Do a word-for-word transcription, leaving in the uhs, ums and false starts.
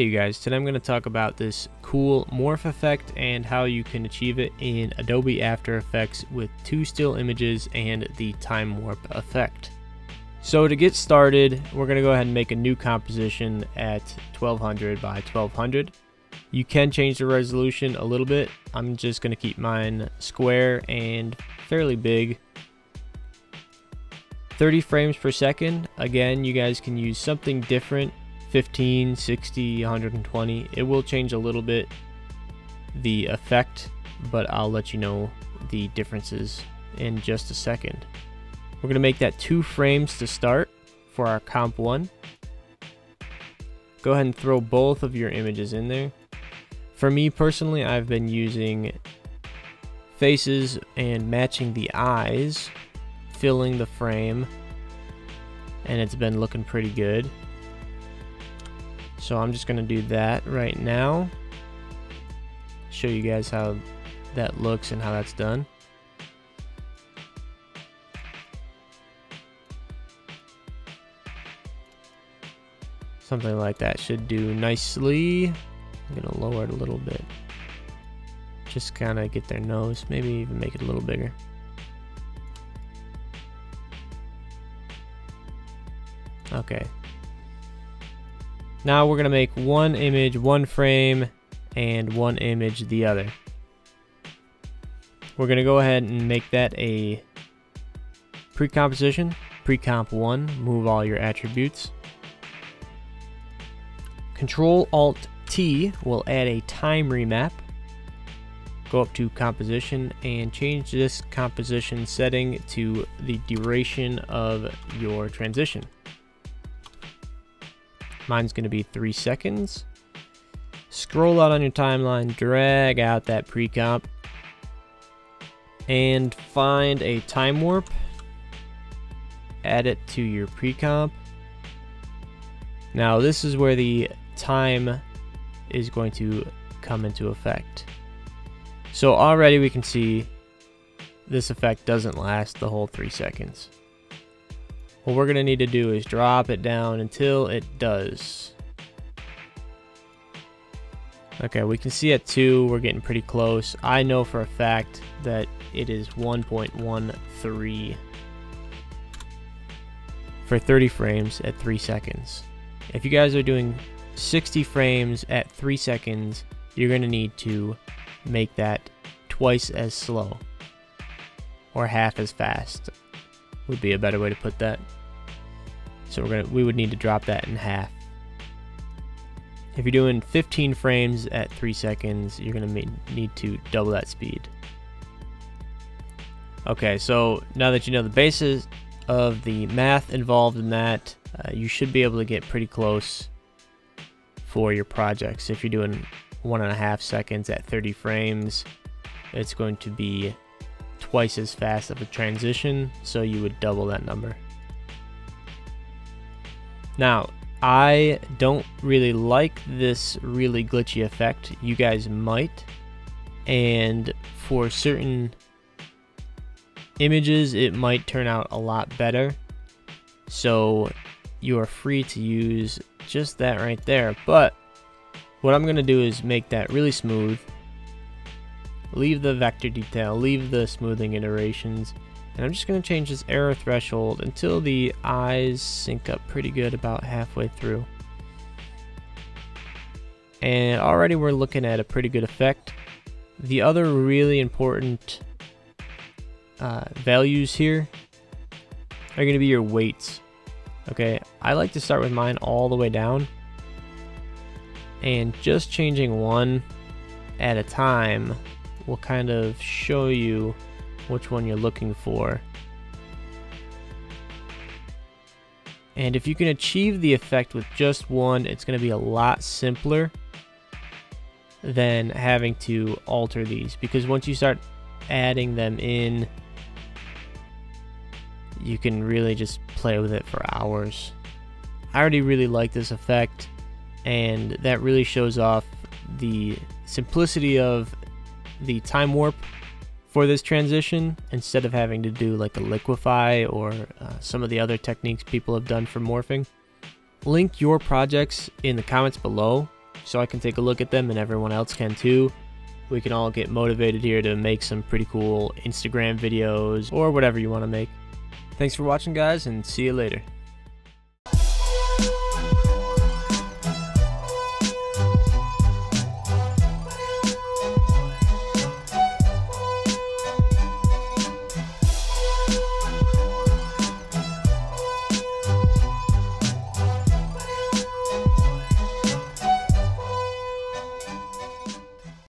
Hey you guys, today I'm going to talk about this cool morph effect and how you can achieve it in Adobe After Effects with two still images and the time warp effect. So to get started, we're going to go ahead and make a new composition at twelve hundred by twelve hundred. You can change the resolution a little bit. I'm just going to keep mine square and fairly big. thirty frames per second. Again, you guys can use something different. fifteen, sixty, one hundred twenty. It will change a little bit the effect, but I'll let you know the differences in just a second. We're going to make that two frames to start for our comp one. Go ahead and throw both of your images in there. For me personally, I've been using faces and matching the eyes, filling the frame, and it's been looking pretty good. So I'm just going to do that right now, show you guys how that looks and how that's done. Something like that should do nicely. I'm going to lower it a little bit, just kind of get their nose, maybe even make it a little bigger. Okay. Now we're going to make one image, one frame, and one image the other. We're going to go ahead and make that a pre-composition, pre-comp one, move all your attributes. control alt T will add a time remap. Go up to composition and change this composition setting to the duration of your transition. Mine's going to be three seconds. Scroll out on your timeline, drag out that pre-comp, and find a time warp. Add it to your pre-comp. Now this is where the time is going to come into effect. So already we can see this effect doesn't last the whole three seconds. What we're going to need to do is drop it down until it does. Okay, we can see at two, we're getting pretty close. I know for a fact that it is one point one three for thirty frames at three seconds. If you guys are doing sixty frames at three seconds, you're going to need to make that twice as slow, or half as fast would be a better way to put that. So we're gonna we would need to drop that in half. If you're doing fifteen frames at three seconds, you're gonna need to double that speed. Okay, so now that you know the basis of the math involved in that, uh, you should be able to get pretty close for your projects. If you're doing one and a half seconds at thirty frames, it's going to be twice as fast of a transition, so you would double that number. Now, I don't really like this really glitchy effect. You guys might, and for certain images it might turn out a lot better, so you are free to use just that right there. But what I'm gonna do is make that really smooth. Leave the vector detail, leave the smoothing iterations, and I'm just going to change this error threshold until the eyes sync up pretty good about halfway through. And already we're looking at a pretty good effect. The other really important uh, values here are going to be your weights. Okay, I like to start with mine all the way down, and just changing one at a time will kind of show you which one you're looking for. And if you can achieve the effect with just one, it's going to be a lot simpler than having to alter these, because once you start adding them in, you can really just play with it for hours. I already really like this effect, and that really shows off the simplicity of the time warp for this transition, instead of having to do like a liquefy or uh, some of the other techniques people have done for morphing. Link your projects in the comments below so I can take a look at them and everyone else can too. We can all get motivated here to make some pretty cool Instagram videos or whatever you want to make. Thanks for watching, guys, and see you later.